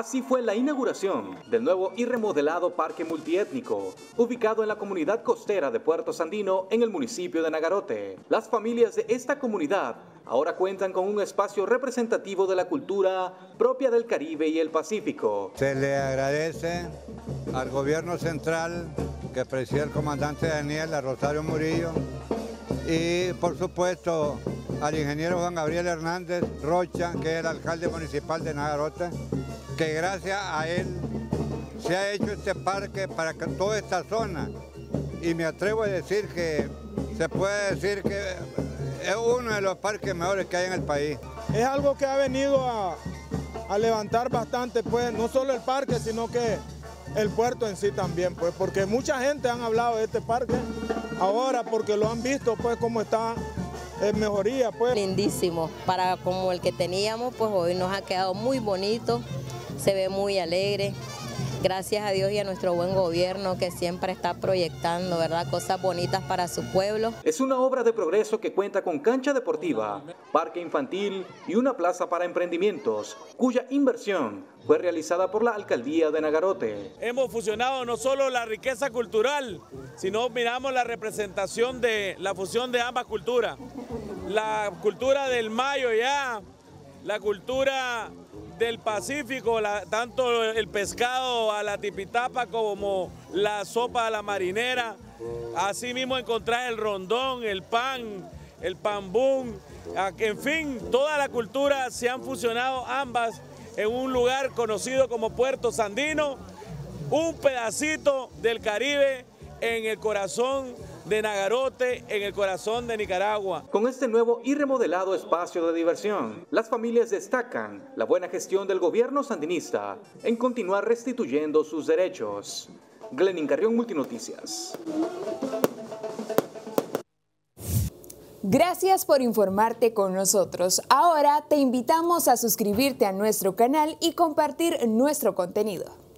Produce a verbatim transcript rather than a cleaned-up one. Así fue la inauguración del nuevo y remodelado parque multiétnico, ubicado en la comunidad costera de Puerto Sandino, en el municipio de Nagarote. Las familias de esta comunidad ahora cuentan con un espacio representativo de la cultura propia del Caribe y el Pacífico. Se le agradece al gobierno central que preside el comandante Daniel, a Rosario Murillo, y por supuesto al ingeniero Juan Gabriel Hernández Rocha, que es el alcalde municipal de Nagarote, que gracias a él se ha hecho este parque para que toda esta zona, y me atrevo a decir que se puede decir que es uno de los parques mejores que hay en el país. Es algo que ha venido a, a levantar bastante, pues, no solo el parque, sino que el puerto en sí también, pues, porque mucha gente han hablado de este parque ahora porque lo han visto, pues, cómo está en mejoría, pues. Lindísimo, para como el que teníamos, pues hoy nos ha quedado muy bonito, se ve muy alegre, gracias a Dios y a nuestro buen gobierno que siempre está proyectando, ¿verdad?, cosas bonitas para su pueblo. Es una obra de progreso que cuenta con cancha deportiva, parque infantil y una plaza para emprendimientos, cuya inversión fue realizada por la Alcaldía de Nagarote. Hemos fusionado no solo la riqueza cultural, sino miramos la representación de la fusión de ambas culturas. La cultura del mayo ya, la cultura del Pacífico, la, tanto el pescado a la tipitapa como la sopa a la marinera. Asimismo encontrar el rondón, el pan, el pambún, en fin, toda la cultura se han fusionado ambas en un lugar conocido como Puerto Sandino, un pedacito del Caribe en el corazón de Nagarote, en el corazón de Nicaragua. Con este nuevo y remodelado espacio de diversión, las familias destacan la buena gestión del gobierno sandinista en continuar restituyendo sus derechos. Glennin Carrión, Multinoticias. Gracias por informarte con nosotros. Ahora te invitamos a suscribirte a nuestro canal y compartir nuestro contenido.